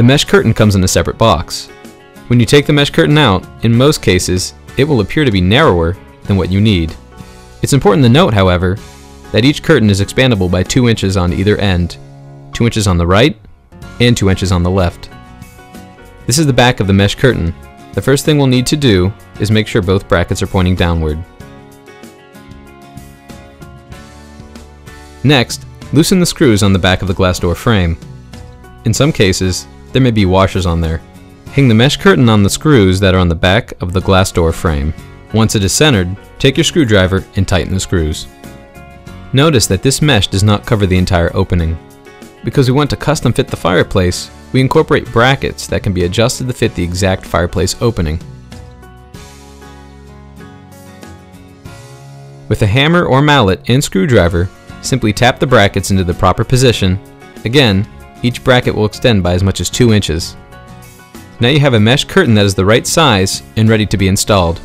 The mesh curtain comes in a separate box. When you take the mesh curtain out, in most cases, it will appear to be narrower than what you need. It's important to note, however, that each curtain is expandable by 2 inches on either end, 2 inches on the right and 2 inches on the left. This is the back of the mesh curtain. The first thing we'll need to do is make sure both brackets are pointing downward. Next, loosen the screws on the back of the glass door frame. In some cases, there may be washers on there. Hang the mesh curtain on the screws that are on the back of the glass door frame. Once it is centered, take your screwdriver and tighten the screws. Notice that this mesh does not cover the entire opening. Because we want to custom fit the fireplace, we incorporate brackets that can be adjusted to fit the exact fireplace opening. With a hammer or mallet and screwdriver, simply tap the brackets into the proper position. Again, each bracket will extend by as much as 2 inches. Now you have a mesh curtain that is the right size and ready to be installed.